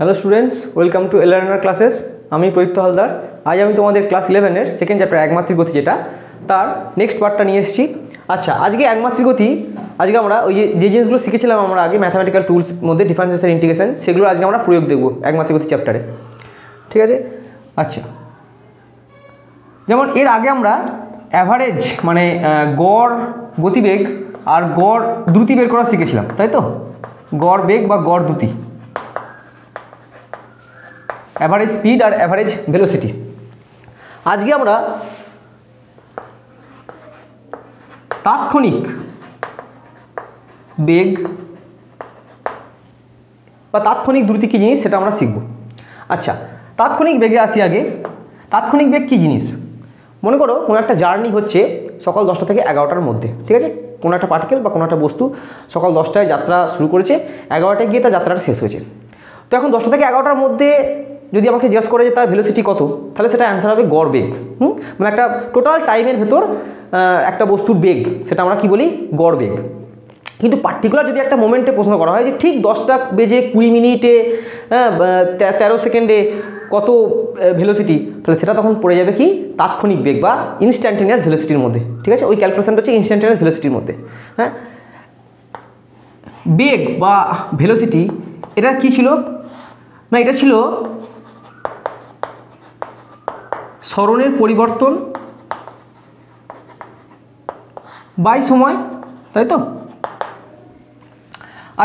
Hello students welcome to LRNR classes आमी प्रदीप्त हालदार। आज आमी तुम्हादेर क्लास 11 एर सेकेंड चैप्टर एकमात्रिक गति जेटा तार नेक्स्ट पार्टटा निये एसेछि। अच्छा आज के एकमात्रिक गति आज के आमरा ओई जे जिनिसगुलो शिखेछिलाम आमरा आगे मैथमेटिकल टुल्स मध्य डिफारेंशियल इंटीग्रेशन सेगुलो आज के आमरा प्रयोग देखबो एकमात्रिक गति चैप्टारे, ठीक आछे। अच्छा जेमन एर आगे आमरा एभारेज माने गड़ गतिबेग और गड़ द्रुति बेर करा शिखेछिलाम, ताई तो गड़ बेग बा गड़ द्रुति एवरेज स्पीड और एवरेज वेलोसिटी। आज के आमरा तात्क्षणिक बेग बा तात्क्षणिक द्रुति की जिनिस सेटा आमरा शिखबो। अच्छा तात्क्षणिक बेगे आसि आगे। तात्क्षणिक बेग की जिनिस मने करो कोनो एकटा जार्नी होच्छे सकाल 10टा थेके 11टार मध्य, ठीक आछे। कोनो एकटा पार्टिकल बा कोनो एकटा बस्तु सकाल 10टाय यात्रा शुरू करेछे 11टाय गिये तार यात्राटा शेष होयेछे। तो एखन 10टा थेके 11टार मध्य যদি আমাকে জিজ্ঞেস করে যে তার ভেলোসিটি কত তাহলে সেটা অ্যানসার হবে গড় বেগ। মানে একটা টোটাল টাইমের ভেতর একটা বস্তুর বেগ সেটা আমরা কি বলি গড় বেগ। কিন্তু পার্টিকুলার যদি একটা মোমেন্টে প্রশ্ন করা হয় যে ঠিক 10টা বেজে 20 মিনিটে 13 সেকেন্ডে কত ভেলোসিটি তাহলে সেটা তখন পড়ে যাবে কি তাৎক্ষণিক বেগ বা ইনস্ট্যান্টেনিয়াস ভেলোসিটির মধ্যে, ঠিক আছে। ওই ক্যালকুলেশনটা হচ্ছে ইনস্ট্যান্টেনিয়াস ভেলোসিটির মধ্যে। হ্যাঁ বেগ বা ভেলোসিটি এটা কি ছিল না এটা ছিল क्षरणेर परिवर्तन बाई समय, ताई तो।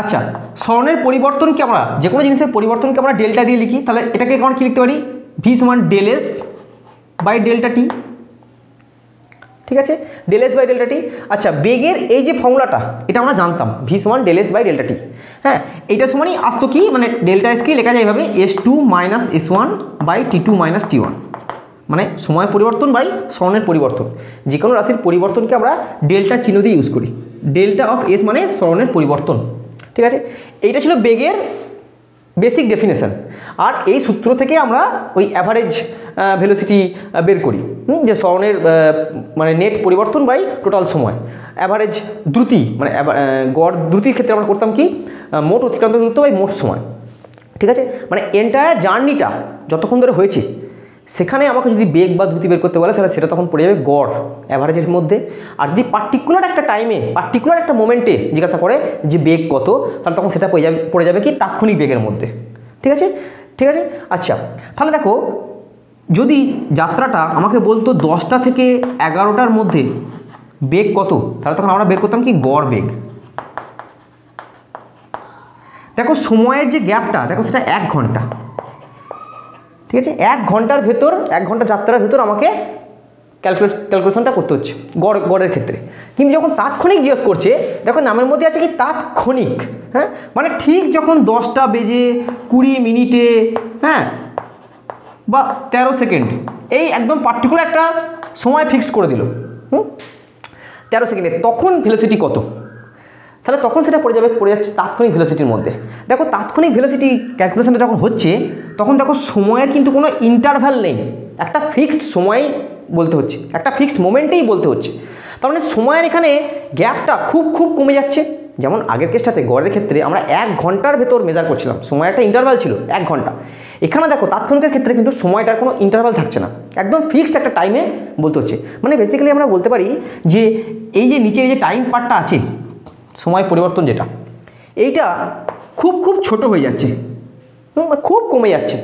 अच्छा क्षरणेर परिवर्तन के आमरा जेकोनो जिनिसेर परिवर्तन के आमरा डेल्टा दिए लिखी ताहले एटाके आमरा कि लिखते पारी v समान del s by delta t, ठीक आछे del s by delta t. अच्छा बेगेर एई जे फर्मुलाटा एटा आमरा जानताम v समान del s by delta t. हाँ एटा समानई आसतो कि माने डेल्टा एस के लेखा जाय एभाबे s2 minus s1 by t2 minus t1 माने समय परिवर्तन बाई क्षरणेर परिवर्तन। जेकोनो राशिर परिवर्तन के आमरा डेल्टा चिन्ह दिए यूज करी डेल्टा अफ एस माने क्षरणेर परिवर्तन, ठीक आछे। एटा छिलो बेगेर बेसिक डेफिनेशन और एई सूत्र थेके आमरा ओई एवरेज वेलोसिटी बेर करी जे क्षरणेर माने नेट परिवर्तन बाई टोटाल समय। एवरेज द्रुति माने गड़ द्रुतिर क्षेत्रे आमरा करताम कि मोट अतिक्रांत दूरत्व बाई मोट समय, ठीक आछे। माने एंटायर जार्निटा जतक्षण धरे होयेछे सेखाने आमाके जोदि बेग बा द्रुति बेर करते बोले ताहले सेटा तखन पड़े जाबे गड़ एवरेजेर मध्य। और जोदि पार्टिकुलार एकटा टाइमे पार्टिकुलार एकटा मोमेंटे जिज्ञासा करे जे बेग कत ताहले तखन सेटा पड़े जाबे कि तात्क्षणिक बेगेर मध्य, ठीक आछे ठीक आछे। अच्छा ताहले देखो जोदि यात्राटा आमाके बोलतो 10टा थेके 11टार मध्य बेग कत ताहले तखन आमरा बेर करताम कि गड़ बेग। देखो समयेर जे ग्यापटा देखो सेटा 1 घंटा, ठीक है। एक घंटार यात्रार भेतर आमाके क्यालकुलेशनटा करते होच्छे गड़ेर क्षेत्रे। किन्तु जखन तात्क्षणिक जिज्ञेस करछे देखो नामेर मध्ये आछे कि तात्क्षणिक। हाँ माने ठीक जखन 10टा बेजे 20 मिनिटे हाँ बा 13 सेकेंड एई एकदम पार्टिकुलार एकटा समय फिक्स करे दिल 13 सेकेंडे तखन भेलोसिटी कत তাহলে তখন সেটা পড়ে যাবে তাৎক্ষণিক ভেলোসিটির মধ্যে। দেখো তাৎক্ষণিক ভেলোসিটি ক্যালকুলেশনটা যখন হচ্ছে তখন দেখো সময়ের কিন্তু কোনো ইন্টারভাল নেই একটা ফিক্সড সময় বলতে হচ্ছে একটা ফিক্সড মোমেন্টেই বলতে হচ্ছে। তার মানে সময়ের এখানে গ্যাপটা খুব খুব কমে যাচ্ছে। যেমন আগের কেসটাতে গড়ের ক্ষেত্রে আমরা 1 ঘন্টার ভেতর মেজার করছিলাম সময় একটা ইন্টারভাল ছিল 1 ঘন্টা। এখানে দেখো তাৎক্ষণিকের ক্ষেত্রে কিন্তু সময়টার কোনো ইন্টারভাল থাকছে না একদম ফিক্সড একটা টাইমে বলতে হচ্ছে। মানে বেসিক্যালি আমরা বলতে পারি যে এই যে নিচের যে টাইম পার্টটা আছে समय परिवर्तन जेटा एटा खूब खूब छोटो हो जाच्छे खूब कमे जाच्छे।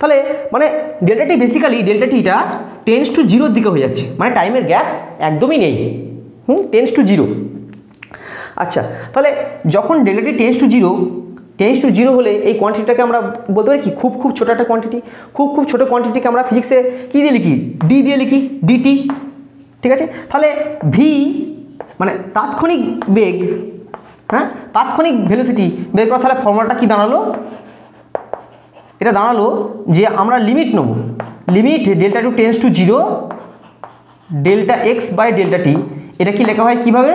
ताहले माने डेल्टा टी बेसिकली डेल्टा टीटा टेंस टू जिरो दिके हो जाच्छे माने टाइमेर गैप एकदम ही नहीं टेंस टू जिरो। अच्छा ताहले जखन delta t tends to zero होले एई क्वांटिटीटाके आमरा बोलते पारी कि खूब खूब छोटो एकटा क्वांटिटी। खूब खूब छोटो क्वांटिटीके आमरा फिजिक्से कि दिये लिखी डी दिये लिखी डीटी, ठीक आछे। ताहले भि माने तात्क्षणिक बेग हाँ तात्क्षणिक वेलोसिटी बेर करा ताहले फर्मुलाटा कि दाঁড়ালো এটা দাঁড়ালো যে আমরা লিমিট নেব limit delta to tends to zero delta x by delta t. এটা কি লেখা হয় কিভাবে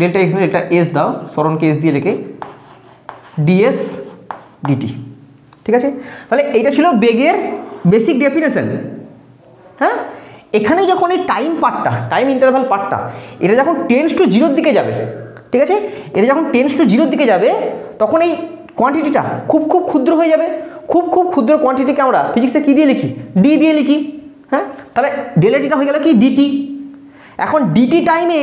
डेल्टा एक्स डेल्टा एस দাও সরণকে एस দিয়ে লিখে ডিএস ডিটি, ঠিক আছে। তাহলে এইটা ছিল বেগের বেসিক ডেফিনেশন। হ্যাঁ एखने जो टाइम पार्टा टाइम इंटरवल पार्टा ये जो 10 टू 0 दिखे जाए, ठीक है। ये जो 10 टू 0 दिखे जाए तक क्वांटिटीटा खूब खूब क्षुद्र हो जाए खूब खूब क्षुद्र क्वांटिटी के हमें फिजिक्स की दिए लिखी डी दिए लिखी हाँ तेल डेलेटीटा हो गल कि डिटी एखन डिटी टाइमे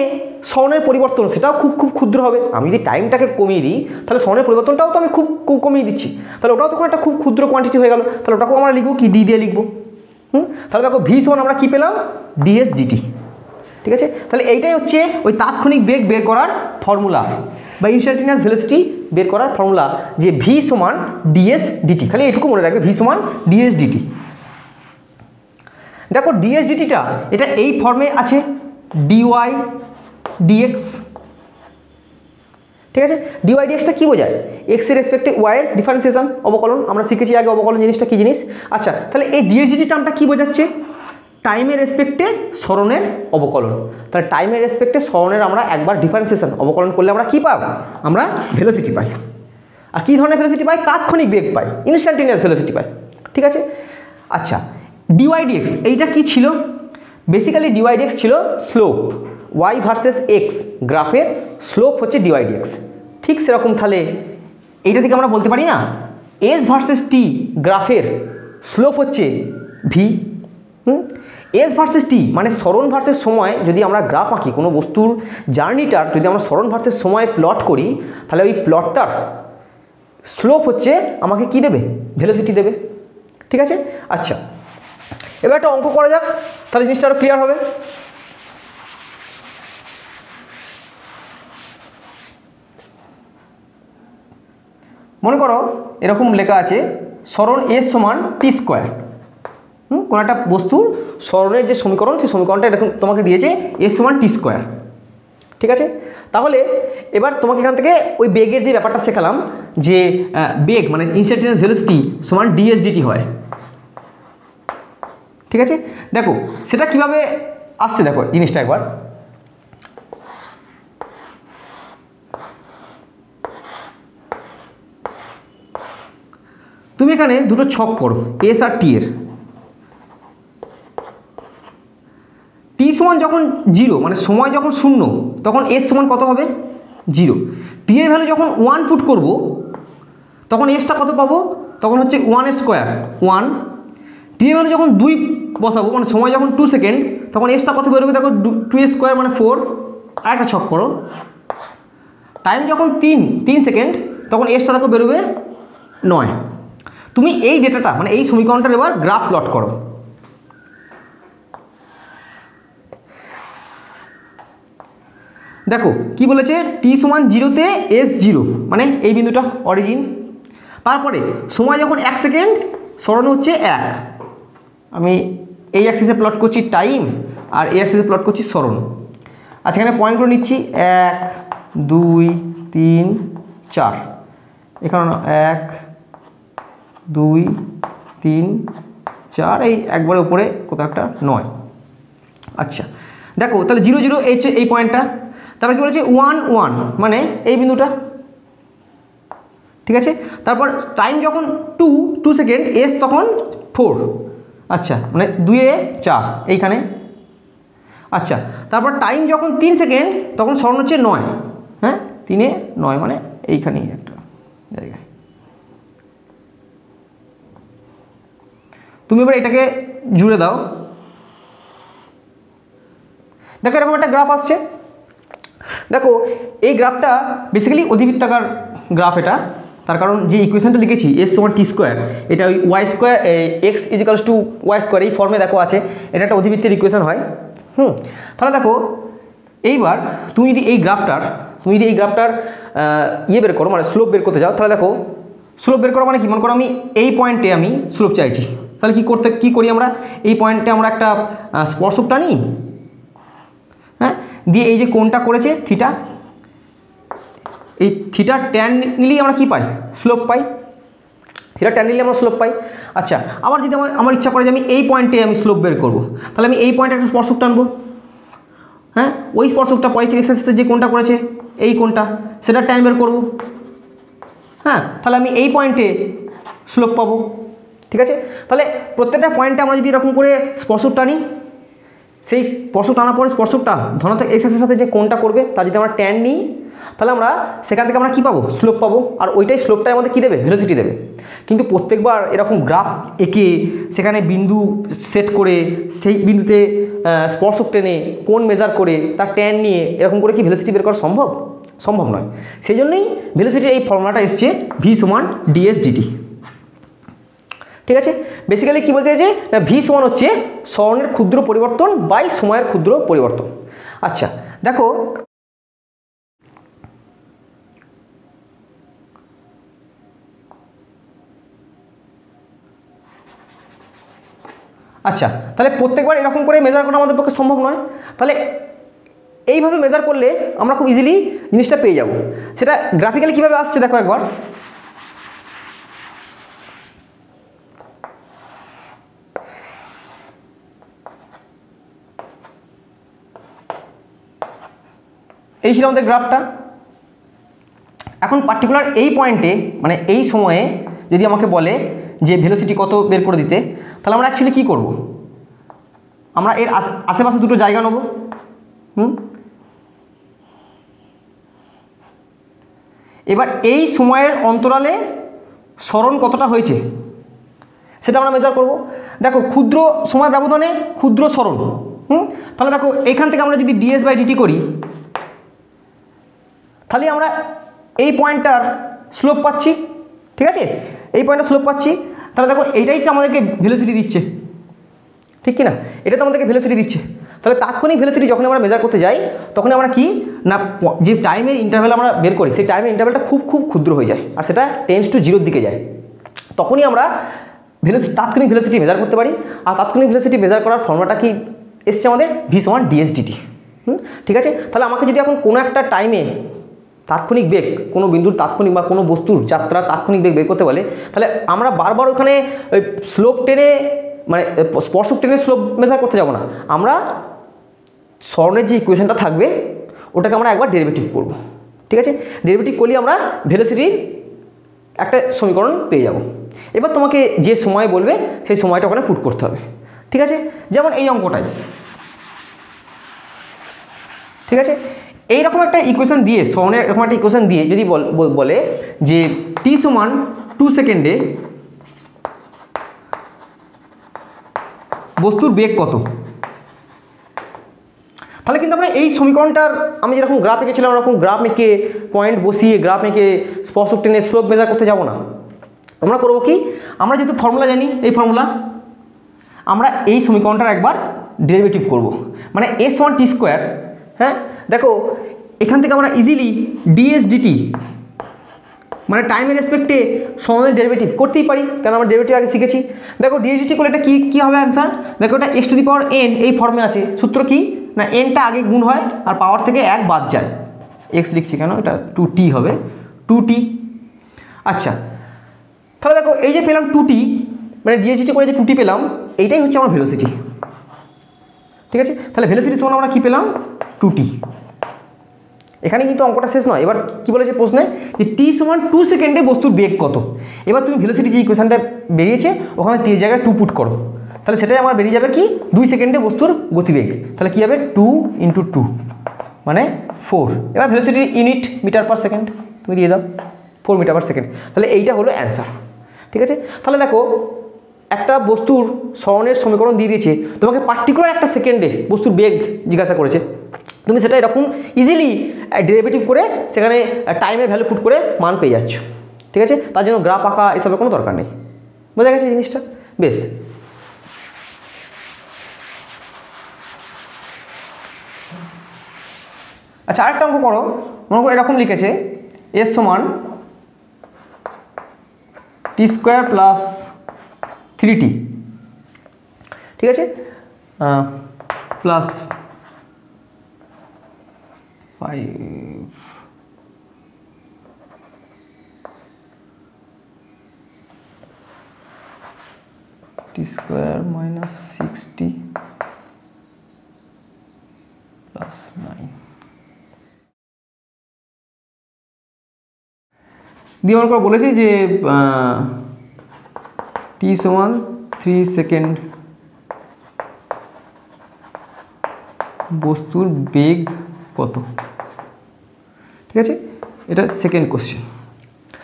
स्वर्णेर परिवर्तन सेटाओ खूब खूब क्षुद्र होबे आमि यदि टाइमटाके कमिए दिई ताहले स्वर्णेर परिवर्तनटाओ तो आमि खूब कमिए दिচ্ছি ताहले ओटाও তখন একটা খুব ক্ষুদ্র কোয়ান্টিটি হয়ে গেল তাহলে ওটাকে আমরা লিখব কি ডি দিয়ে লিখব হুম তাহলে দেখো v = আমরা কি পেলাম ds dt ঠিক আছে তাহলে এইটাই হচ্ছে ওই তাৎক্ষণিক বেগ বের করার ফর্মুলা বা ইনস্ট্যান্টানিয়াস ভেলোসিটি বের করার ফর্মুলা যে v = ds dt খালি এটুকু মনে রাখবে v = ds dt দেখো ds dt টা এটা এই ফর্মে আছে dy dx ठीक है dy dx টা কি বোঝায় x এর রেসপেক্টে y এর ডিফারেন্সিয়েশন অবকলন আমরা শিখেছি আগে অবকলন জিনিসটা কি জিনিস আচ্ছা তাহলে এই dx dt টার্মটা কি বোঝাচ্ছে টাইমের রেসপেক্টে সরণের অবকলন তাহলে টাইমের রেসপেক্টে সরণের আমরা একবার ডিফারেন্সিয়েশন অবকলন করলে আমরা কি পাব আমরা ভেলোসিটি পাই আর কি ধরনের ভেলোসিটি পাই তাৎক্ষণিক বেগ পাই ইনস্ট্যান্টানিয়াস ভেলোসিটি পাই ঠিক আছে আচ্ছা dy dx এইটা কি ছিল बेसिकली dy dx छिलो स्लोप y भार्सेस x ग्राफेर स्लोप होच्छे dy dx ठीक सेरकम थाले एटा दिके आमरा बोलते पारी ना s भार्सेस t ग्राफेर स्लोप होच्छे v s भार्सेस t माने सरण भार्सेस समय जदि आमरा ग्राफ आँकि कोनो बस्तुर जार्निटार जदि आमरा सरण भार्सेस समय प्लट करी ताहले ओई प्लटटार स्लोप होच्छे आमाके कि देबे भेलोसिटी देबे ठीक आछे अच्छा एबार एकटा अंक करा जाक ताहले जिनिसटा आरो क्लियर होबे मने करो एरकम लेखा आछे सरण s समान t स्क्वायर कोनो एकटा बस्तुर सरणेर जे समीकरण सेई समीकरणटा एरकम तोमाके दिएछे s समान t स्क्वायर ठीक आछे ताहले एबार तोमाके एखान थेके ओई बेगेर जे ब्यापारटा शेखालाम जे बेग माने इन्स्टैंटानियास वेलोसिटी समान ds dt हय ठीक है देखो सेटा किभाबे आसছে देखो जिनिसटा एकबार तुम एखाने दुटो छक करो एस आर टी एर टी समान जखन जिरो माने समय जखन शून्य तखन एस समान कत होबे जिरो टी एर भ्यालु जखन वन पुट करब तखन एसटा कत पाबो तखन हच्छे वन स्क्वायर वन टी एर भ्यालु जखन दुई बसाबो मैं समय जो टू सेकेंड तक एसटा कत बेरोबे देखो टू स्क्वायर मैं फोर आएगा छक करो टाइम जो तीन तीन सेकेंड तक एसटा देखो बेरोबे नय तुम ये डेटाटा मैं ये समीकरणटार एबार ग्राफ प्लट करो देखो कि बोलेछे टी समान जिरोते एस जिरो मैं ये बिंदुटा अरिजिन तारपरे समय जो एक सेकेंड सरण होच्छे एक आमी ए एक्सिसे प्लट करछि टाइम और ए एक्सिसे प्लट करछि सरण अच्छा एखाने पॉइंटगुलो निच्छि एक दुई तीन चार एखाने एक दुई तीन चार एकबारे उपरे कोथाओ एकटा नय अच्छा देखो ताहले जिरो जिरो एई पॉइंटटा तारपर कि बोलेछे वन वन माने एई बिंदुटा ठीक आछे तारपर टाइम जखन टू टू सेकेंड एस तखन फोर अच्छा मैं दुए चार ये अच्छा तारपर टाइम जो तीन सेकेंड तक सरण होच्छे नय हाँ तीन नय मैं ये एक जगह तुम एबार एटाके जुड़े दाओ देखो एरकम एक ग्राफ आसছে देखो ये ग्राफटा बेसिकली अधिवृत्ताकार ग्राफ एटा तार कारण जो इक्वेशन लिखे एस समान टी स्क्वायर यहाँ y square x equals to y square ये फर्मे देखो आछे एक अधिवृत्तर इक्वेशन है ताहले देखो एइबार तुम यदि ग्राफटार ये बेर करो मैं स्लोप बेर करते जाओ ताहले देखो स्लोप बेर करो मैं कि मन करो ये पॉइंटे स्लोप चाइछि ताहले कि करते कि करी आमरा ये पॉइंटे आमरा एकटा स्पर्शक टानी हाँ दिए ये कोणटा करेछे थीटा थीटा टैन नीले पाई स्लोप पाई थीटा टैन नीले स्लोप पाई अच्छा आबार यदि आमार इच्छा करे पॉइंटे स्लोप बेर करब ताहले ए पॉइंटे एक स्पर्शक टानबो हाँ ओई स्पर्शकटा पॉइंटेर साथे जे कोणटा करेछे एई कोणटा सेटा टैन बेर करब हाँ ताहले आमी एई पॉइंटे स्लोप पाबो ठीक आछे ताहले प्रत्येकटा पॉइंटे आमरा यदि एरकम करे स्पर्शक टानी सेई स्पर्शक टानार पर स्पर्शकटा धनात्मक एक्स एक्सिसेर साथे जे कोणटा करबे तार यदि आमरा टैन निई তাহলে আমরা সেখান থেকে আমরা কি পাবো স্লোপ পাবো আর ওইটাই স্লোপটাই আমাদের কি দেবে ভেলোসিটি দেবে। কিন্তু প্রত্যেকবার এরকম গ্রাফ এঁকে সেখানে বিন্দু সেট করে সেই বিন্দুতে স্পর্শক টেনে কোণ মেজার করে তার ট্যান নিয়ে এরকম করে কি ভেলোসিটি বের করা সম্ভব? সম্ভব নয়। সেই জন্যই ভেলোসিটির এই ফর্মুলাটা এসছে v = ds/dt। ঠিক আছে, বেসিক্যালি কী বলতে চাইছে না v= হচ্ছে সরণের ক্ষুদ্র পরিবর্তন বাই সময়ের ক্ষুদ্র পরিবর্তন। আচ্ছা দেখো আচ্ছা তাহলে প্রত্যেকবার এরকম করে মেজার করা আমাদের পক্ষে সম্ভব নয়, তাহলে এইভাবে মেজার করলে আমরা খুব ইজিলি জিনিসটা পেয়ে যাব। সেটা গ্রাফিক্যালি কীভাবে আসছে দেখো একবার। এই ছিল আমাদের গ্রাফটা। এখন পার্টিকুলার এই পয়েন্টে মানে এই সময়ে যদি আমাকে বলে যে ভেলোসিটি কত বের করে দিতে, তাহলে আমরা অ্যাকচুয়ালি কী করব? আমরা এর আশেপাশে দুটো জায়গা নেব। এবার এই সময়ের অন্তরালে সরণ কতটা হয়েছে সেটা আমরা মেজার করব। দেখো ক্ষুদ্র সময় ব্যবধানে ক্ষুদ্র সরণ। তাহলে দেখো এইখান থেকে আমরা যদি ds/dt করি তাহলে আমরা এই পয়েন্টটার স্লোপ পাচ্ছি। ঠিক আছে, এই পয়েন্টটা স্লোপ পাচ্ছি। তাহলে দেখো এইটাই তো আমাদেরকে ভেলোসিটি দিচ্ছে, ঠিক কি না? এটা তো আমাদেরকে ভেলোসিটি দিচ্ছে। তাহলে তাৎক্ষণিক ভেলোসিটি যখন আমরা মেজার করতে যাই তখন আমরা কি না যে টাইমের ইন্টারভ্যাল আমরা বের করি সেই টাইমের ইন্টারভ্যালটা খুব খুব ক্ষুদ্র হয়ে যায় আর সেটা 10 to 0-র দিকে যায়, তখনই আমরা তাৎক্ষণিক ভেলোসিটি মেজার করতে পারি। আর তাৎক্ষণিক ভেলোসিটি মেজার করার ফর্মুলাটা কি এসছে আমাদের v = ds/dt। ঠিক আছে, তাহলে আমাকে যদি এখন কোনো একটা টাইমে তাৎক্ষণিক বেগ কোনো বিন্দুর তাৎক্ষণিক বা কোনো বস্তুর যাত্রা তাৎক্ষণিক বেগ বের করতে বলে তাহলে আমরা বারবার ওখানে ওই স্লোপ টেনে মানে স্পর্শক টেনে স্লোপ মেজার করতে যাব না, আমরা সরণের যে ইকুয়েশনটা থাকবে ওটাকে আমরা একবার ডেরিভেটিভ করব। ঠিক আছে, ডেরিভেটিভ করলে আমরা ভেলোসিটির একটা সমীকরণ পেয়ে যাব। এবার তোমাকে যে সময় বলবে সেই সময়টা ওখানে পুট করতে হবে। ঠিক আছে, যেমন এই অঙ্কটাই। ঠিক আছে, এইরকম একটা ইকুয়েশন দিয়ে সরণের এরকম একটা ইকুয়েশন দিয়ে যদি বলে যে t = 2 সেকেন্ডে বস্তুর বেগ কত, তাহলে কিন্তু আমরা এই সমীকরণটার আমি যেরকম গ্রাফ এঁকেছিলাম ওরকম গ্রাফ এঁকে পয়েন্ট বসিয়ে গ্রাফ এঁকে স্পর্শক টেনে স্লোপ মেজার করতে যাব না। আমরা করব কি, আমরা যেহেতু ফর্মুলা জানি এই ফর্মুলা, আমরা এই সমীকরণটার একবার ডেরিভেটিভ করব। মানে s = t²। হ্যাঁ দেখো এখান থেকে আমরা ইজিলি ds/dt মানে টাইমের রেসপেক্টে সরণের ডেরিভেটিভ করতেই পারি, কারণ আমরা ডেরিভেটিভ আগে শিখেছি। দেখো ds/dt করলে এটা কী হবে অ্যান্সার? দেখো এটা x⁴ এই ফর্মে আছে। সূত্র কি না nটা আগে গুণ হয় আর পাওয়ার থেকে 1 বাদ যায়। x লিখছি কেন, এটা 2t হবে, 2t। আচ্ছা তাহলে দেখো এই যে পেলাম 2t মানে ds/dt করে যে 2t পেলাম এইটাই হচ্ছে আমার ভেলোসিটি। ঠিক আছে, তাহলে ভেলোসিটি সমান আমরা কী পেলাম 2t। এখানে কিন্তু অঙ্কটা শেষ নয়। এবার কী বলেছে প্রশ্নে যে t = 2 সেকেন্ডে বস্তুর বেগ কত। এবার তুমি ভেলোসিটি যে ইকুয়েশনটা বেরিয়েছে ওখানে t এর জায়গায় 2 পুট করো, তাহলে সেটাই আমার বেরিয়ে যাবে কি 2 সেকেন্ডে বস্তুর গতিবেগ। তাহলে কী হবে 2 × 2 মানে 4। এবার ভেলোসিটির ইউনিট m/s তুমি দিয়ে দাও, 4 m/s। তাহলে এইটা হলো অ্যান্সার। ঠিক আছে, তাহলে দেখো একটা বস্তুর সরণের সমীকরণ দিয়ে দিয়েছে, তোমাকে পার্টিকুলার একটা সেকেন্ডে বস্তুর বেগ জিজ্ঞাসা করেছে, তুমি সেটা এরকম ইজিলি ডেরিভেটিভ করে সেখানে টাইমের ভ্যালু পুট করে মান পেয়ে যাচ্ছ। ঠিক আছে, তার জন্য গ্রাফ আঁকা এসবের কোনো দরকার নেই। বোঝা গেছে জিনিসটা? বেশ, আচ্ছা আরেকটা অঙ্ক করো। মনে করো এরকম লিখেছে s = t² + 3t। ঠিক আছে, +5। t² - 6t + 9 দিয়ে মনে করে বলেছি যে t = 3 সেকেন্ড বস্তুর বেগ কত। ठीक है এটা সেকেন্ড কোশ্চেন।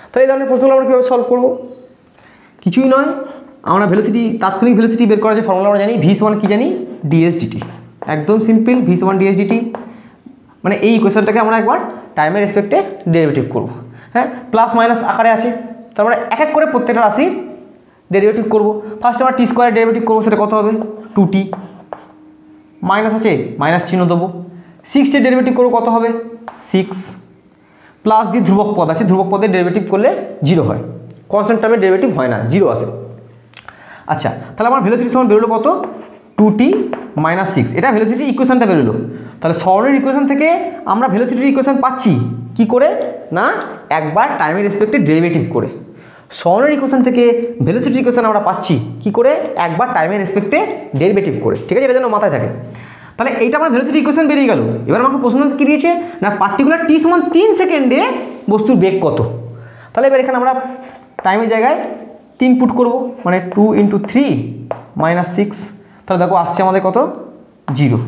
তাহলে এই ধরনের প্রশ্নগুলো আমরা কিভাবে সলভ করব? কিছুই নয়, আমরা ভেলোসিটি তাৎক্ষণিক ভেলোসিটি বের করার যে ফর্মুলা আমরা জানি v1 কি জানি dsdt, একদম সিম্পল v1 dsdt। মানে এই ইকুয়েশনটাকে আমরা একবার টাইমের রেসপেক্টে ডেরিভেটিভ করব, হ্যাঁ প্লাস মাইনাস আকারে আছে, তারপর এক এক করে প্রত্যেকটা রাশির ডেরিভেটিভ করব। ফার্স্ট আমরা t স্কয়ার ডেরিভেটিভ করব, সেটা কত হবে 2t, মাইনাস আছে মাইনাস চিহ্ন দেবো। 6 এর ডেরিভেটিভ করব কত হবে 6, प्लस दिए ध्रुवक पद आज ध्रुवक पदे डेरिवेटिव कर ले जिरो है, कन्सटैंट टाइम डेरिवेटिव है ना जिरो आसे। अच्छा ताहले आमार वेलोसिटी समान बेरोलो कत 2t माइनस 6, एटा वेलोसिटी इक्वेशनटा बेरोलो। ताहले सरणेर इक्वेशन थेके आमरा वेलोसिटी इक्वेशन पाच्छि कि करे ना एकबार टाइमेर रेसपेक्टे डेरिवेटिव करे। सरणेर इक्वेशन थेके वेलोसिटी इक्वेशन आमरा पाच्छि कि करे एकबार टाइमेर रेसपेक्टे डेरिवेटिव करे, ठीक आछे, एटा जेन माथाय थाके। তাহলে এইটা আমার ভেলোসিটি ইকুয়েশন বেরিয়ে গেল। এবার আমাকে প্রশ্ন কি দিয়েছে না পার্টিকুলার টি সমান 3 সেকেন্ডে বস্তুর বেগ কত। তাহলে এবার এখানে আমরা টাইমের জায়গায় 3 পুট করব, মানে 2 ইনটু 3 মাইনাস 6, তাহলে দেখো আসছে আমাদের কত 0,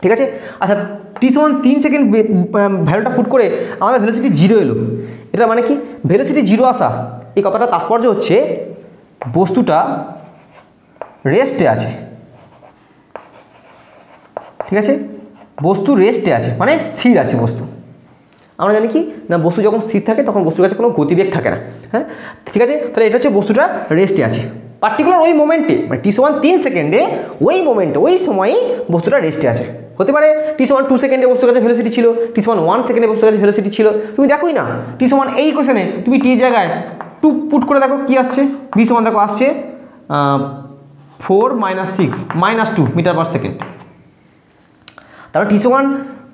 ঠিক আছে। আচ্ছা টি সমান 3 সেকেন্ড ভ্যালুটা পুট করে আমাদের ভেলোসিটি 0 এলো, এটা মানে কি ভেলোসিটি 0 আসা এই কথাটা তাৎপর্য হচ্ছে বস্তুটা रेस्टे आछे, ठीक आछे, बस्तु रेस्टे आछे माने स्थिर आछे बस्तु। आमरा जानी कि ना बस्तु जखन स्थिर थाके तखन बस्तुर काछे कोनो गतिबेग थाके ना, हाँ ठीक आछे। ताहले एटा होच्छे बस्तुटा रेस्टे आछे पार्टिकुलार ओई मोमेंटे, माने टी समान 3 सेकेंडे ओई मोमेंटे ओई समय बस्तुटा रेस्टे आछे। होते पारे टी समान 2 सेकेंडे बस्तुर काछे वेलोसिटी छिलो, टी समान 1 सेकेंडे बस्तुर काछे वेलोसिटी छिलो। तुमि देखोई ना टी समान एई इक्वेशने तुमि टी जायगाय 2 पुट करे देखो कि आसछे v समान देखो आसछे 4 minus 6 minus 2 meter per second. तब टी समान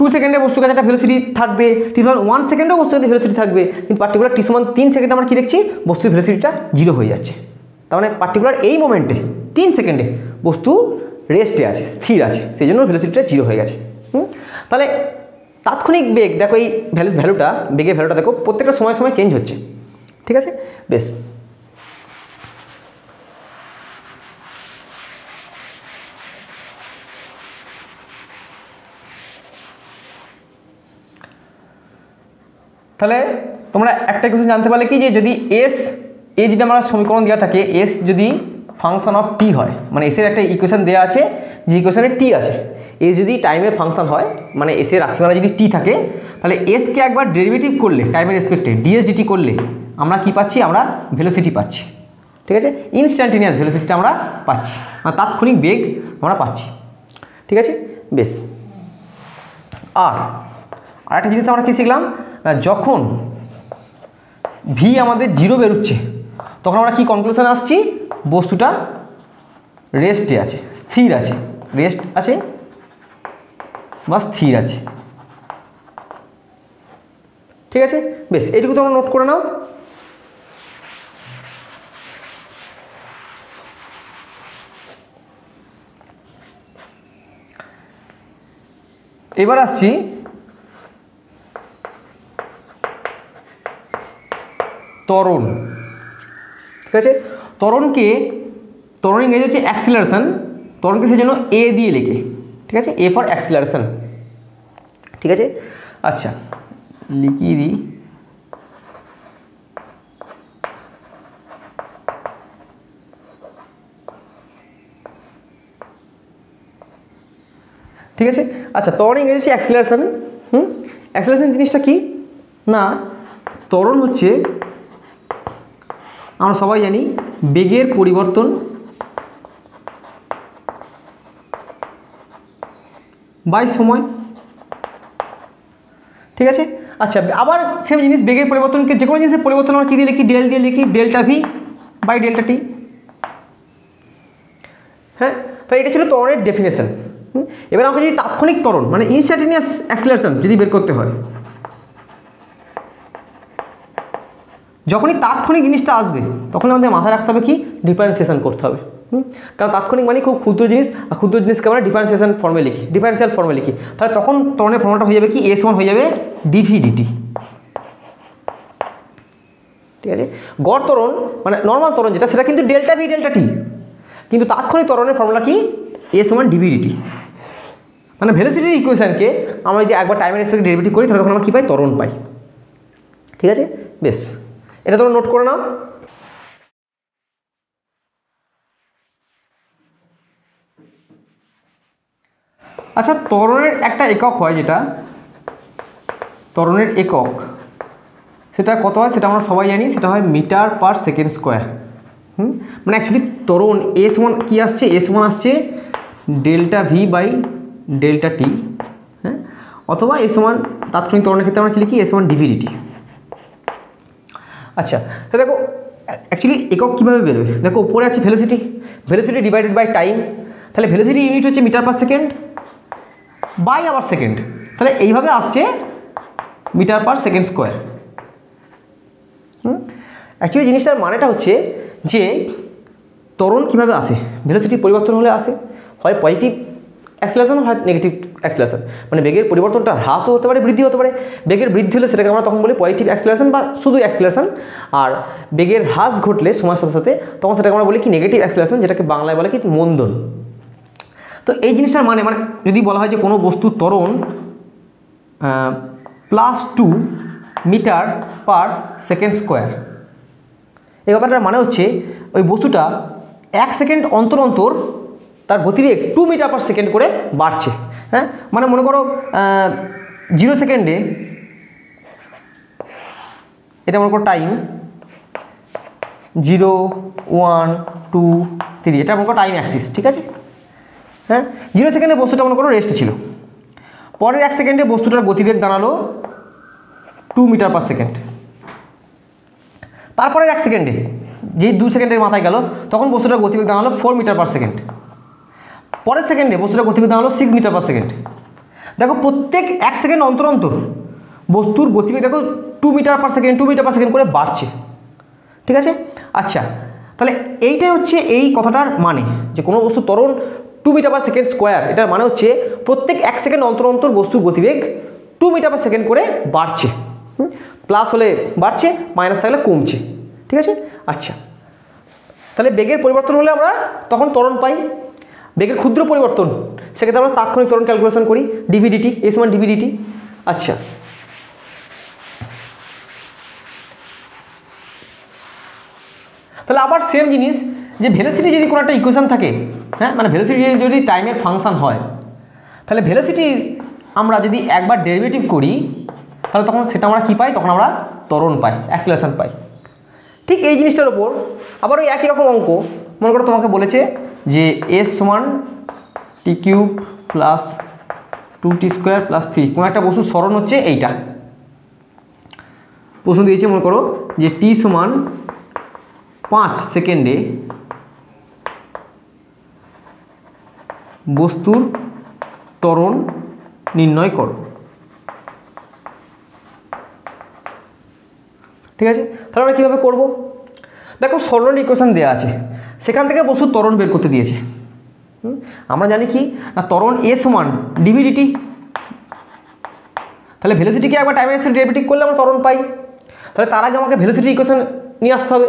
2 सेकेंडे बस्तु का एक वेलोसिटी थाकबे, टी समान 1 सेकेंडेও बस्तुर काछे वेलोसिटी थाकबे, किन्तु पार्टिकुलार टी समान 3 सेकेंडे आमरा कि देखछि बस्तुर वेलोसिटीटा 0 हये जाच्छे। तार माने पार्टिकुलार एई मोमेंटे 3 सेकेंडे बस्तु रेस्टे आछे स्थिर आछे, सेई जोन्नो वेलोसिटीटा 0 हये गेछे। ताहले तात्क्षणिक बेग देखो एई भ्यालुटा बेगेर भ्यालुटा देखो प्रत्येकटा समय समय चेन्ज होच्छे, ठीक आछे। बेश তাহলে তোমরা একটা কোশ্চেন জানতে পারলে কি যে যদি এস এ যদি আমরা সমীকরণ দেয়া থাকে এস যদি ফাংশন অফ টি হয়, মানে এস এর একটা ইকুয়েশন দেয়া আছে যে ইকুয়েশনে টি আছে, এস যদি টাইমের ফাংশন হয় মানে এস এর রাশিমালা যদি টি থাকে, তাহলে এস কে একবার ডেরিভেটিভ করলে টাইমের রেসপেক্টে ডিএসডিটি করলে আমরা কি পাচ্ছি আমরা ভেলোসিটি পাচ্ছি, ঠিক আছে। ইনস্ট্যান্টিনিয়াস ভেলোসিটিটা আমরা পাচ্ছি, মানে তাৎক্ষণিক বেগ আমরা পাচ্ছি, ঠিক আছে। বেশ আর আরেকটা জিনিস আমরা কি শিখলাম ना जखन v आमादे जिरो बेरुच्छे तखन आमरा कि कनक्लूशन आसछि बस्तुटा रेस्टे आछे स्थिर आछे रेस्ट आछे बा स्थिर आछे, ठीक आछे। बेश एटुकु तोमरा नोट करे नाओ। एबार आसछि त्वरण, ठीक है। त्वरण इंग्रेजी हो एक्सिलारेशन, त्वरण के सेजन्य ए दिए लेखे, ठीक है, ए फर एक्सिलारेशन, ठीक है। अच्छा लिखी दी ठीक है। अच्छा त्वरण इंग्रेजी हो एक्सिलारेशन, एक्सिलारेशन जिनिसटा कि ना त्वरण होच्छे আমরা সবাই জানি বেগের পরিবর্তন বাই সময়, ঠিক আছে। আচ্ছা আবার সেম জিনিস বেগের পরিবর্তনকে যে কোনো জিনিসের পরিবর্তন আমরা কি দিয়ে লিখি ডেল দিয়ে লিখি, delta v by delta t, হ্যাঁ। তাহলে এটা ছিল ত্বরণের ডেফিনেশন। এবার আমাকে যদি তাৎক্ষণিক ত্বরণ মানে ইনস্ট্যান্টিনিয়াস অ্যাক্সিলারেশন যদি বের করতে হয়, যখনই তাৎক্ষণিক জিনিসটা আসবে তখন আমাদের মাথায় রাখতে হবে কি ডিফারেন্সিয়েশন করতে হবে, কারণ তাৎক্ষণিক মানে খুব ক্ষুদ্র জিনিস, আর ক্ষুদ্র জিনিসকে আমরা ডিফারেন্সিয়েশন ফর্মে লিখি ডিফারেন্সিয়াল ফর্মে লিখি। তাহলে তখন ত্বরণের ফর্মটা হয়ে যাবে কি এস ওয়ান হয়ে যাবে ডিভি ডিটি, ঠিক আছে। গড় ত্বরণ মানে নর্মাল ত্বরণ যেটা সেটা কিন্তু ডেল্টা ভি ডেল্টা টি, কিন্তু তাৎক্ষণিক ত্বরণের ফর্মুলা কি এস ওয়ান ডিভি ডিটি। মানে ভেলোসিটির ইকুয়েশনকে আমরা যদি একবার টাইমের রেসপেক্টে ডেরিভেটিভ করি তাহলে তখন আমরা কী পাই, ত্বরণ পাই। ঠিক আছে, বেশ, এটা তোমরা নোট করে নাও। আচ্ছা, ত্বরণের একটা একক হয়, যেটা ত্বরণের একক সেটা কত হয় সেটা আমরা সবাই জানি, সেটা হয় মিটার পার সেকেন্ড স্কোয়ার। মানে অ্যাকচুয়ালি ত্বরণ এ সমান কী আসছে, এ সমান আসছে delta v by delta t, হ্যাঁ, অথবা এ সমান তাৎক্ষণিক ত্বরণের ক্ষেত্রে আমরা লিখি এ সমান ডিভিডিটি। আচ্ছা, তো দেখো অ্যাকচুয়ালি একক কীভাবে বেরোয়, দেখো উপরে আছে velocity, velocity divided by time, তাহলে ভেলোসিটি ইউনিট হচ্ছে metre per second by hour second, তাহলে এইভাবে আসছে metre per second square. Actually জিনিসটার মানেটা হচ্ছে যে ত্বরণ কীভাবে আসে, ভেলোসিটি পরিবর্তন হলে আসে, হয় পজিটিভ অ্যাক্সিলারেশন হয় নেগেটিভ অ্যাক্সিলারেশন, মানে বেগের পরিবর্তনটা হ্রাসও হতে পারে বৃদ্ধিও হতে পারে। বেগের বৃদ্ধি হলে সেটাকে আমরা তখন বলি পজিটিভ অ্যাক্সিলারেশন বা শুধু অ্যাক্সিলারেশন, আর বেগের হ্রাস ঘটলে সময়ের সাথে সাথে তখন সেটাকে আমরা বলি কি নেগেটিভ অ্যাক্সিলারেশন, যেটাকে বাংলায় বলে কি মন্দন। তো এই জিনিসটার মানে মানে যদি বলা হয় যে কোনো বস্তুর ত্বরণ +2 মিটার পার সেকেন্ড স্কোয়ার, এই কথাটার মানে হচ্ছে ওই বস্তুটা এক সেকেন্ড অন্তর অন্তর তার গতিবেগ 2 মিটার পার সেকেন্ড করে বাড়ছে। হ্যাঁ, মানে মনে করো 0 সেকেন্ডে, এটা মনে করো টাইম 0, 1, 2, 3, এটা মনে করো টাইম অ্যাক্সিস। ঠিক আছে, হ্যাঁ, 0 সেকেন্ডে বস্তুটা মনে করো রেস্টে ছিল, পরের 1 সেকেন্ডে বস্তুটার গতিবেগ দাঁড়ালো 2 মিটার পার সেকেন্ড, তারপরের 1 সেকেন্ডে যেই 2 সেকেন্ডের মাথায় গেল তখন বস্তুটার গতিবেগ দাঁড়ালো 4 মিটার পার সেকেন্ড, পরের সেকেন্ডে বস্তুটার গতিবেগ দাঁড়ালো 6 মিটার পার সেকেন্ড। দেখো প্রত্যেক 1 সেকেন্ড অন্তর অন্তর বস্তুর গতিবেগ দেখো 2 মিটার পার সেকেন্ড করে বাড়ছে। ঠিক আছে, আচ্ছা, তাহলে এইটাই হচ্ছে এই কথাটার মানে, যে কোনো বস্তু ত্বরণ 2 মিটার পার সেকেন্ড স্কোয়ার, এটার মানে হচ্ছে প্রত্যেক 1 সেকেন্ড অন্তর অন্তর বস্তুর গতিবেগ 2 মিটার পার সেকেন্ড করে বাড়ছে। প্লাস হলে বাড়ছে, মাইনাস থাকলে কমছে। ঠিক আছে, আচ্ছা, তাহলে বেগের পরিবর্তন হলে আমরা তখন ত্বরণ পাই। বেগের ক্ষুদ্র পরিবর্তন সেক্ষেত্রে আমরা তাৎক্ষণিক ত্বরণ ক্যালকুলেশন করি, ডিভিডিটি, এই সমান ডিভিডিটি। আচ্ছা, তাহলে আবার সেম জিনিস, যে ভেলোসিটি যদি কোনো একটা ইকুয়েশন থাকে, হ্যাঁ, মানে ভেলোসিটি যদি টাইমের ফাংশন হয়, তাহলে ভেলোসিটি আমরা যদি একবার ডেরিভেটিভ করি তাহলে তখন সেটা আমরা কী পাই, তখন আমরা ত্বরণ পাই, অ্যাক্সিলারেশন পাই। ঠিক এই জিনিসটার ওপর আবার ওই একই রকম অঙ্ক, মনে করো তোমাকে বলেছে যে এস সমান t cube plus 2t square plus 3, কোনো একটা বস্তুর সরণ হচ্ছে এইটা। প্রশ্ন দিয়েছে মনে করো যে টি সমান 5 সেকেন্ডে বস্তুর ত্বরণ নির্ণয় করো। ঠিক আছে, তাহলে আমরা কীভাবে করবো, দেখো সরল ইকুয়েশন দেওয়া আছে, সেখান থেকে বস্তুর ত্বরণ বের করতে দিয়েছে। আমরা জানি কি না, ত্বরণ এ সমান ডিভিডিটি, তাহলে ভেলোসিটিকে একবার টাইমের সাথে ডেরিভেটিভ করলে আমরা ত্বরণ পাই। তাহলে তার আগে আমাকে ভেলোসিটি ইকুয়েশন নিয়ে আসতে হবে,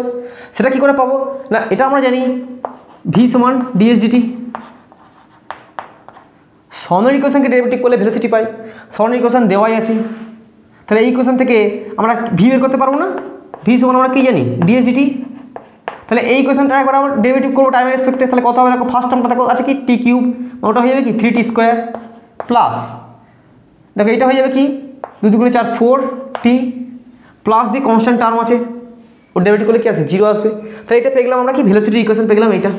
সেটা কি করে পাবো না, এটা আমরা জানি ভি সমান ডিএসডিটি, সরণের ইকুয়েশনকে ডেরিভেটিভ করলে ভেলোসিটি পাই, সরণের ইকুয়েশন দেওয়াই আছে। তাহলে এই ইকুয়েশন থেকে আমরা ভি বের করতে পারবো না, ভি সমান আমরা কী জানি ডিএসডিটি, তাহলে এই ইকুয়েশনটা একবার আমরা ডেরিভেটিভ করবো টাইমের রেসপেক্টে, তাহলে কত হবে দেখো, ফার্স্ট টার্মটা দেখো আছে কি টি কিউব, ওটা হয়ে যাবে কি 3t স্কোয়ার, প্লাস দেখো এটা হয়ে যাবে কি 2 × 4 4t, প্লাস দিয়ে কনস্ট্যান্ট টার্ম আছে, ও ডেরিভেটিভ করলে কী আছে 0 আসবে। তাহলে এটা পেয়ে গেলাম আমরা কি ভেলোসিটি ইকুয়েশন পেয়ে গেলাম এইটা।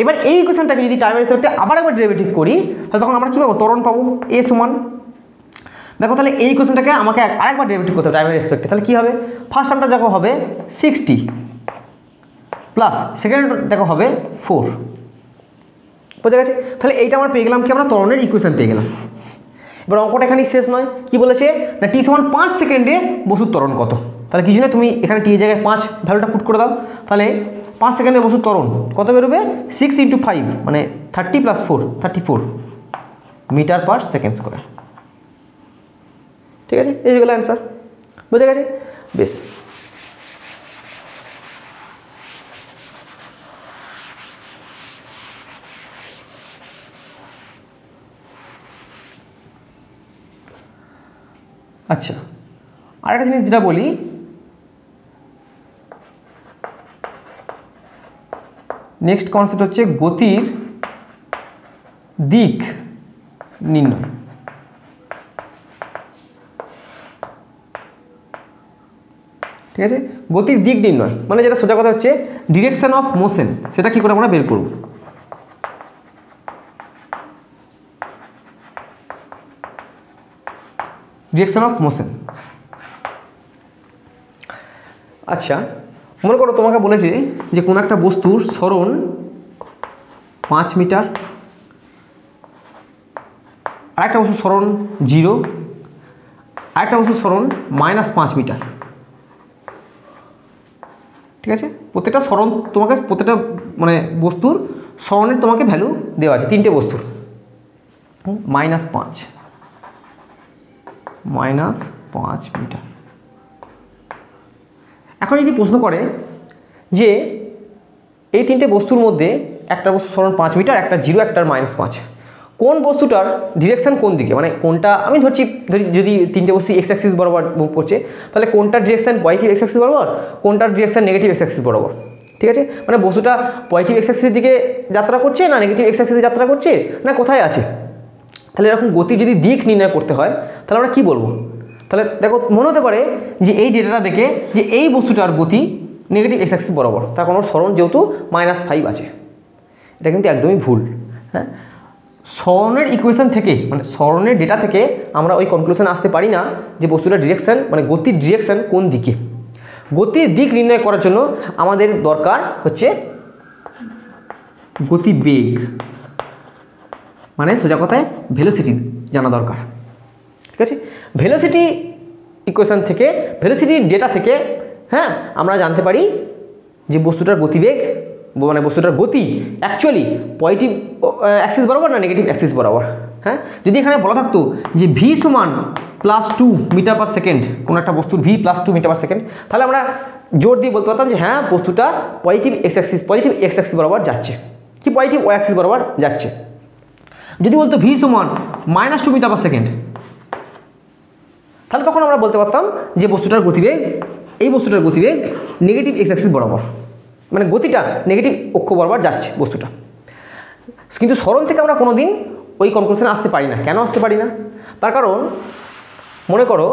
এবার এই ইকুয়েশনটাকে যদি টাইমের রেসপেক্টে আবার একবার ডেরিভেটিভ করি তাহলে তখন আমরা কী পাবো, ত্বরণ পাবো। এ সমান দেখো, তাহলে এই কোশ্চেনটাকে আমাকে আরেকবার ডেরিভেটিভ করতে হবে টাইমের রেসপেক্টে, তাহলে কী হবে, ফার্স্ট টার্মটা দেখো হবে 60 প্লাস সেকেন্ড দেখো হবে 4, বোঝা গেছে। তাহলে এইটা আমরা পেয়ে গেলাম কি, আমরা ত্বরণের ইকুয়েশন পেয়ে গেলাম। এবার অঙ্কটা এখানেই শেষ নয়, কি বলেছে না টি সমান 5 সেকেন্ডে বস্তুর ত্বরণ কত, তাহলে কিছু না তুমি এখানে টি এর জায়গায় 5 ভ্যালুটা পুট করে দাও, তাহলে 5 সেকেন্ডে বস্তুর ত্বরণ কত বেরোবে 6 × 5 মানে 30 + 4 34 মিটার পার সেকেন্ড স্কোয়ার। ঠিক আছে, এই হয়ে গেল অ্যান্সার, বুঝে গেছে। বেশ, আচ্ছা আরেকটা জিনিস যেটা বলি নেক্সট কনসেপ্ট হচ্ছে গতির দিক নির্ণয়। ঠিক আছে গতির দিক নির্ণয় মানে যেটা সোজা কথা হচ্ছে ডিরেকশন অফ মোশন সেটা কি করে আমরা বের করব। ডিরেকশন অফ মোশন আচ্ছা মনে করো তোমাকে বলেছে যে কোন একটা বস্তুর সরণ 5 মিটার আরেকটা বস্তুর সরণ 0 আরেকটা বস্তুর সরণ -5 মিটার। ঠিক আছে প্রত্যেকটা সরণ তোমাকে প্রত্যেকটা মানে বস্তুর সরণের তোমাকে ভ্যালু দেওয়া আছে তিনটে বস্তুর -5 মিটার। এখন যদি প্রশ্ন করে যে এই তিনটে বস্তুর মধ্যে একটা বস্তু সরণ 5 মিটার একটা 0 একটা -5 কোন বস্তুটার ডিরেকশন কোন দিকে মানে কোনটা আমি ধরছি যদি তিনটে বস্তু এক্স অ্যাক্সিস বরাবর মুভ করছে তাহলে কোনটার ডিরেকশন পজিটিভ এক্স অ্যাক্সিস বরাবর কোনটার ডিরেকশন নেগেটিভ এক্স অ্যাক্সিস বরাবর। ঠিক আছে মানে বস্তুটা পজিটিভ এক্স অ্যাক্সিসের দিকে যাত্রা করছে না নেগেটিভ এক্স অ্যাক্সিসে যাত্রা করছে না কোথায় আছে। তাহলে এরকম গতি যদি দিক নির্ণয় করতে হয় তাহলে আমরা কী বলবো তাহলে দেখো মনে হতে পারে যে এই ডেটাটা দেখে যে এই বস্তুটার গতি নেগেটিভ এক্স অ্যাক্সিস বরাবর তার কোনো সরণ যেহেতু -5 আছে এটা কিন্তু একদমই ভুল। হ্যাঁ সরণের ইকুয়েশন থেকে মানে সরণের ডেটা থেকে আমরা ওই কনক্লুশন আসতে পারি না যে বস্তুটার ডিরেকশন মানে গতির ডিরেকশন কোন দিকে। গতির দিক নির্ণয় করার জন্য আমাদের দরকার হচ্ছে গতিবেগ মানে সোজা কথায় ভেলোসিটি জানা দরকার। ঠিক আছে ভেলোসিটি ইকুয়েশন থেকে ভেলোসিটির ডেটা থেকে হ্যাঁ আমরা জানতে পারি যে বস্তুটার গতিবেগ মানে বস্তুটার গতি অ্যাকচুয়ালি পজিটিভ অ্যাক্সিস বরাবর না নেগেটিভ অ্যাক্সিস বরাবর। হ্যাঁ যদি এখানে বলা থাকতো যে ভি সমান +2 মিটার/সেকেন্ড কোনো একটা বস্তুর ভি +2 মিটার/সেকেন্ড তাহলে আমরা জোর দিয়ে বলতে পারতাম যে হ্যাঁ বস্তুটা পজিটিভ এক্স অ্যাক্সিস বরাবর যাচ্ছে কি পজিটিভ ওয়াই অ্যাক্সিস বরাবর যাচ্ছে। যদি বলতো ভি সমান -2 মিটার/সেকেন্ড তাহলে তখন আমরা বলতে পারতাম যে বস্তুটার গতিবেগ এই বস্তুটার গতিবেগ নেগেটিভ এক্স অ্যাক্সিস বরাবর মানে গতিটা নেগেটিভ অক্ষ বরাবর যাচ্ছে বস্তুটা। কিন্তু সরণ থেকে আমরা কোনো দিন ওই কনক্লুশনে আসতে পারি না। কেন আসতে পারি না তার কারণ মনে করো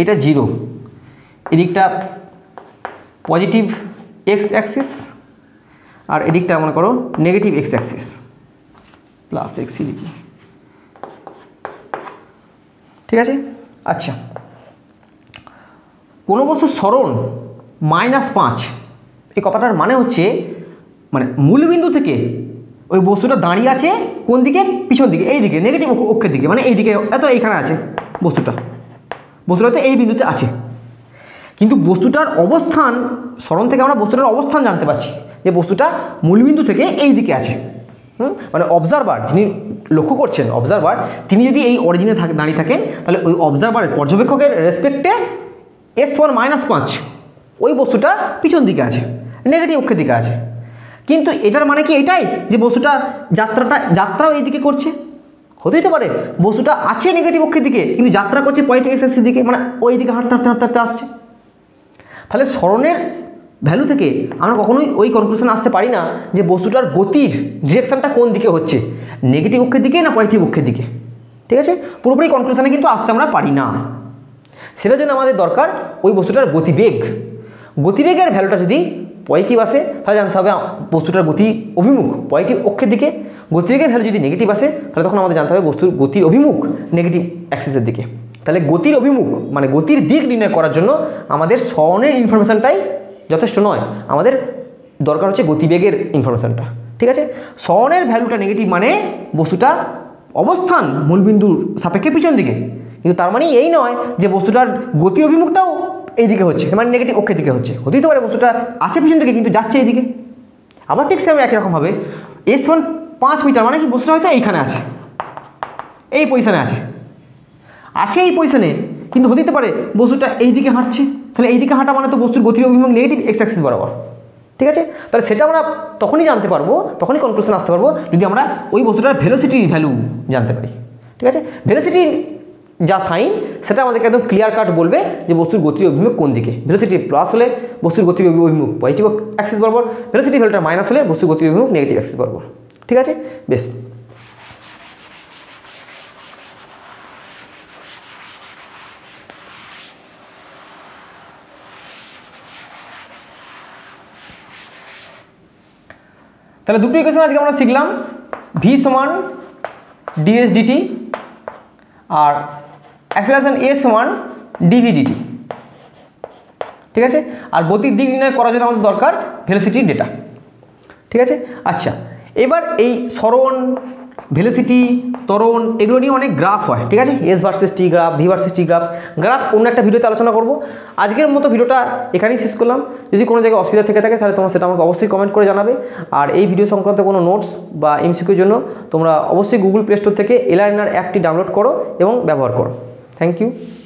এটা 0 এদিকটা পজিটিভ এক্স অ্যাক্সিস আর এদিকটা মনে করো নেগেটিভ এক্স অ্যাক্সিস +x লিখি। ঠিক আছে আচ্ছা কোনো বস্তুর সরণ -5 এই কথাটার মানে হচ্ছে মানে মূলবিন্দু থেকে ওই বস্তুটা দাঁড়িয়ে আছে কোন দিকে পিছন দিকে এই দিকে নেগেটিভ অক্ষের দিকে মানে এই দিকে এত এইখানে আছে বস্তুটা তো এই বিন্দুতে আছে কিন্তু বস্তুটার অবস্থান সরণ থেকে আমরা বস্তুটার অবস্থান জানতে পারছি যে বস্তুটা মূলবিন্দু থেকে এই দিকে আছে। মানে অবজারভার যিনি লক্ষ্য করছেন অবজারভার তিনি যদি এই অরিজিনে দাঁড়িয়ে থাকেন তাহলে ওই অবজারভারের পর্যবেক্ষকের রেসপেক্টে এস সমান -5 ওই বস্তুটা পিছন দিকে আছে নেগেটিভ অক্ষের দিকে আছে কিন্তু এটার মানে কি এটাই যে বস্তুটা যাত্রাও এই দিকে করছে হতেই তো পারে বস্তুটা আছে নেগেটিভ অক্ষের দিকে কিন্তু যাত্রা করছে পজিটিভ এক্স অ্যাক্সিসের দিকে মানে ওই দিকে হাঁটতে আসছে। তাহলে সরণের ভ্যালু থেকে আমরা কখনোই ওই কনক্লুশনে আসতে পারি না যে বস্তুটার গতির ডিরেকশনটা কোন দিকে হচ্ছে নেগেটিভ অক্ষের দিকে না পজিটিভ অক্ষের দিকে। ঠিক আছে পুরোপুরি কনক্লুশনে কিন্তু আসতে আমরা পারি না সেটার জন্য আমাদের দরকার ওই বস্তুটার গতিবেগ। গতিবেগের ভ্যালুটা যদি পজিটিভ আসে তাহলে জানতে হবে বস্তুটার গতি অভিমুখ পজিটিভ অক্ষের দিকে গতিবেগের ভ্যালু যদি নেগেটিভ আসে তাহলে তখন আমাদের জানতে হবে বস্তুর গতির অভিমুখ নেগেটিভ অ্যাক্সিসের দিকে। তাহলে গতির অভিমুখ মানে গতির দিক নির্ণয় করার জন্য আমাদের সরণের ইনফরমেশানটাই যথেষ্ট নয় আমাদের দরকার হচ্ছে গতিবেগের ইনফরমেশানটা। ঠিক আছে সরণের ভ্যালুটা নেগেটিভ মানে বস্তুটা অবস্থান মূলবিন্দুর সাপেক্ষে পিছন দিকে কিন্তু তার মানে এই নয় যে বস্তুটার গতির অভিমুখটাও এই দিকে হচ্ছে মানে নেগেটিভ অক্ষের দিকে হচ্ছে হতেই তো পারে বস্তুটা আছে পিছন দিকে কিন্তু যাচ্ছে এইদিকে। আবার ঠিক সেম একই রকমভাবে এস সমান 5 মিটার মানে কি বস্তুটা হয়তো এইখানে আছে এই পজিশানে আছে এই পজিশানে কিন্তু হতেই তো পারে বস্তুটা এই দিকে হাঁটছে তাহলে এই দিকে হাঁটা মানে তো বস্তুর গতির অভিমুখ নেগেটিভ এক্স অ্যাক্সিস বরাবর। ঠিক আছে তাহলে সেটা আমরা তখনই জানতে পারবো তখনই কনক্লুশন আসতে পারবো যদি আমরা ওই বস্তুটার ভেলোসিটির ভ্যালু জানতে পারি। ठीक है भेलोसिटी जा साइन सेटा आमादेरके एकदम क्लियर काट बोलबे जे बस्तुर गतिर अभिमुख कोन दिके भेलोसिटी प्लस होले बस्तुर गतिर अभिमुख पॉजिटिव एक्सिस बराबर भेलोसिटी भेलुटा माइनस होले बस्तुर गतिर अभिमुख नेगेटिव एक्सिस बराबर ठीक आछे बेस তাহলে দুটো ইকুয়েশন আজকে আমরা শিখলাম v = ds dt আর एक्सेलरेशन a = dv dt ঠিক আছে আর গতির দিক নির্ণয় করার জন্য আমাদের দরকার ভেলোসিটি ডেটা ঠিক আছে আচ্ছা এবার এই সরণ ভেলোসিটি ত্বরণ এগুলো নিয়ে অনেক গ্রাফ হয় ঠিক আছে s versus t graph v versus t graph অন্য একটা ভিডিওতে আলোচনা করব আজকের মতো ভিডিওটা এখানেই শেষ করলাম যদি কোনো জায়গায় অসুবিধা থেকে থাকে তাহলে তোমরা সেটা আমাকে অবশ্যই কমেন্ট করে জানাবে আর এই ভিডিও সংক্রান্ত কোনো নোটস বা এমসিকিউর জন্য তোমরা অবশ্যই গুগল প্লে স্টোর থেকে LRNR অ্যাপটি ডাউনলোড করো এবং ব্যবহার করো থ্যাংক ইউ।